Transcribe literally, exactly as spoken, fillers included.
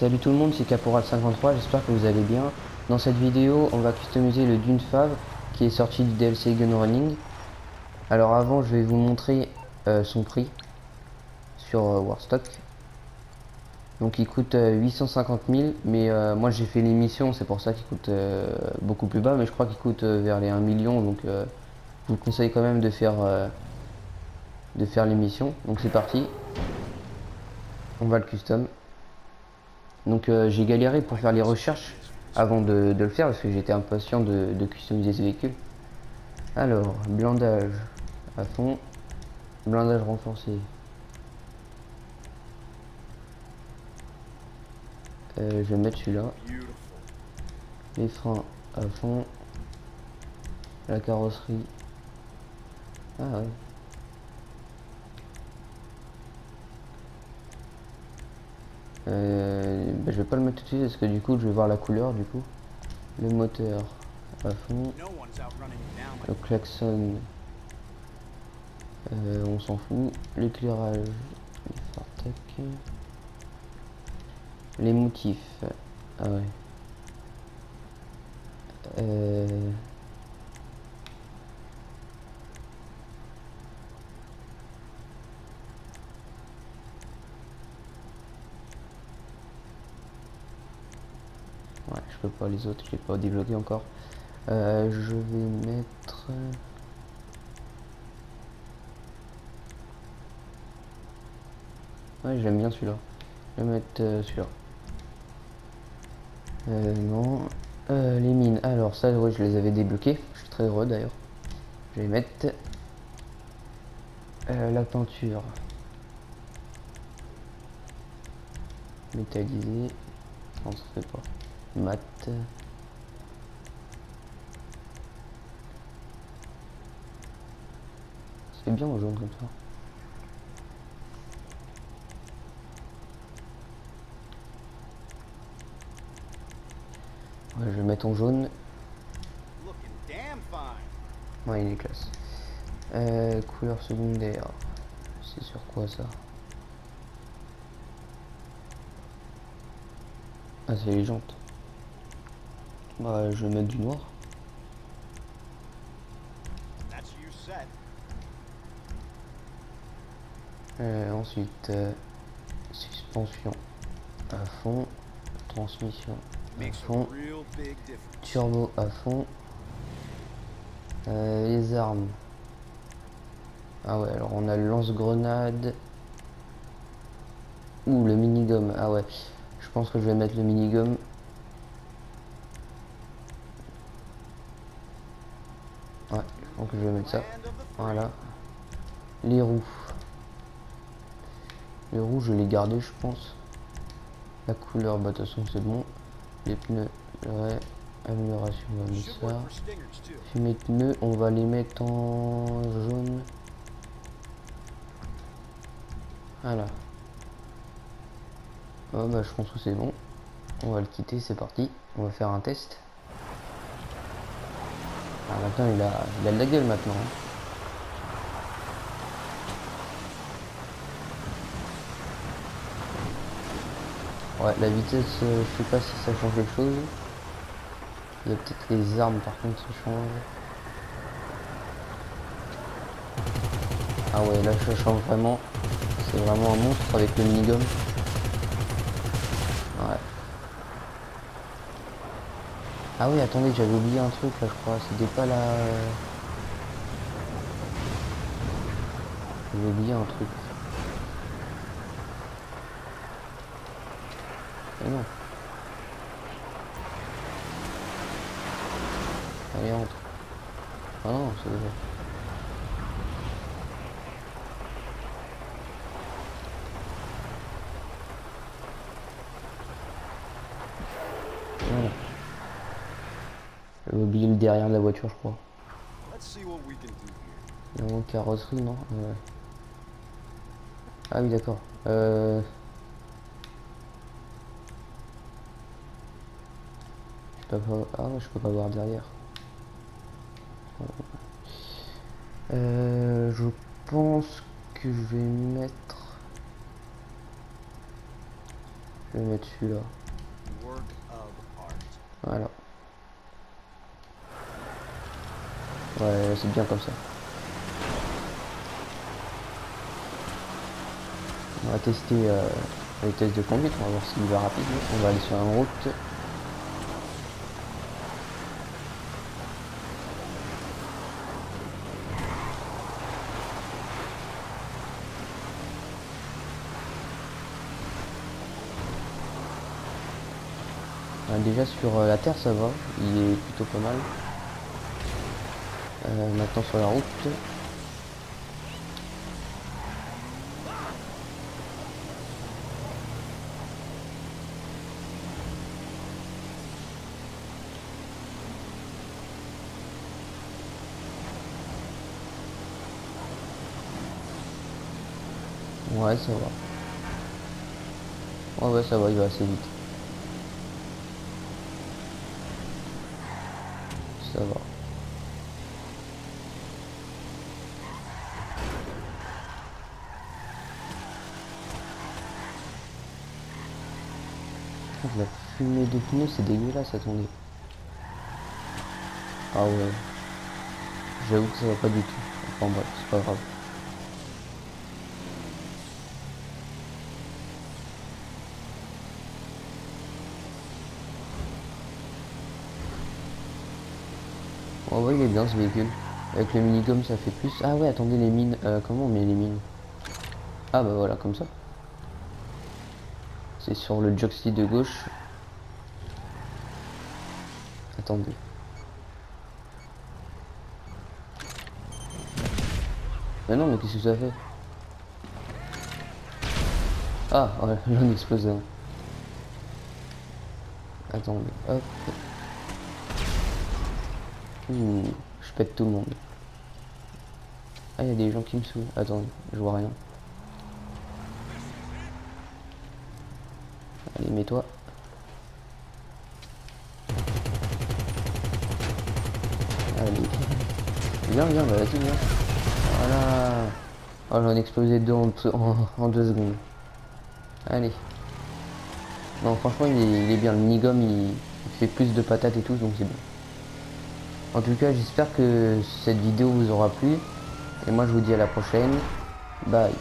Salut tout le monde, c'est Caporal cinquante-trois, j'espère que vous allez bien. Dans cette vidéo, on va customiser le Dune Fav qui est sorti du D L C Gun Running. Alors avant, je vais vous montrer euh, son prix sur euh, Warstock. Donc il coûte euh, huit cent cinquante mille, mais euh, moi j'ai fait l'émission, c'est pour ça qu'il coûte euh, beaucoup plus bas, mais je crois qu'il coûte euh, vers les un million, donc euh, je vous conseille quand même de faire, euh, de faire l'émission. Donc c'est parti, on va le custom. Donc euh, j'ai galéré pour faire les recherches avant de, de le faire, parce que j'étais impatient de, de customiser ce véhicule. Alors, blindage à fond, blindage renforcé. Euh, je vais mettre celui-là. Les freins à fond. La carrosserie. Ah ouais. Euh, bah, je vais pas le mettre tout de suite parce que du coup je vais voir la couleur du coup. Le moteur à fond. Le klaxon. Euh, on s'en fout. L'éclairage. Les fartec. Les motifs. Ah ouais. Euh... Ouais, je peux pas les autres, je l'ai pas débloqué encore. Euh, je vais mettre... Ouais, j'aime bien celui-là. Je vais mettre euh, celui-là. Euh, non. Euh, les mines. Alors ça, ouais, je les avais débloquées. Je suis très heureux d'ailleurs. Je vais mettre euh, la peinture métallisée. On se fait pas. Mat. C'est bien jaune comme ça. Ouais, je vais mettre en jaune. Ouais, il est classe. Euh, couleur secondaire. C'est sur quoi ça? Ah, c'est les jantes. Bah, je vais mettre du noir. Euh, ensuite, euh, suspension à fond, transmission à fond, turbo à fond, euh, les armes. Ah ouais, alors on a le lance-grenade ou le minigum. Ah ouais, je pense que je vais mettre le minigum. Ouais, donc je vais mettre ça. Voilà. Les roues. Les roues, je les gardais, je pense. La couleur, bah de toute façon, c'est bon. Les pneus, ouais. Amélioration, on va mettre ça. Fumée de pneus, on va les mettre en jaune. Voilà. Oh, bah, je pense que c'est bon. On va le quitter, c'est parti. On va faire un test. Ah, maintenant il a, il a de la gueule maintenant. Ouais, la vitesse, euh, je sais pas si ça change quelque chose. Il y a peut-être les armes par contre qui changent. Ah ouais, là ça change vraiment. C'est vraiment un monstre avec le minigum. Ouais. Ah oui, attendez, j'avais oublié un truc là, je crois. C'était pas la... J'avais oublié un truc. Et non. Allez, entre. Ah non, c'est déjà... oublié le derrière de la voiture, je crois. Non, carrosserie, non euh... Ah oui, d'accord. Euh... Je peux pas... Ah, je peux pas voir derrière. Euh, je pense que je vais mettre... Je vais mettre celui-là. Voilà. Ouais, c'est bien comme ça. On va tester euh, la vitesse de conduite, on va voir s'il va rapide. On va aller sur une route. Déjà sur la terre ça va, il est plutôt pas mal. Euh, maintenant sur la route. Ouais ça va. Ouais ouais ça va, il va assez vite. Ça va. La fumée de pneus, c'est dégueulasse, attendez. Ah ouais. J'avoue que ça va pas du tout. Enfin bref, c'est pas grave. Oh ouais, il est bien ce véhicule. Avec le minigum ça fait plus. Ah ouais, attendez, les mines. Euh, comment on met les mines? Ah bah voilà, comme ça. C'est sur le joystick de gauche. Attendez. Mais non, mais qu'est-ce que ça fait? Ah, ouais, j'en ai explosé un. Attendez, hop. Mmh, je pète tout le monde. Ah, il y a des gens qui me saoulent. Attends, je vois rien. Allez, mets-toi. Allez. Viens, viens, bah, vas-y, viens. Voilà. Oh, j'en ai explosé deux en, en, en deux secondes. Allez. Non, franchement, il est, il est bien. Le minigum, il, il fait plus de patates et tout, donc c'est bon. En tout cas, j'espère que cette vidéo vous aura plu. Et moi, je vous dis à la prochaine. Bye.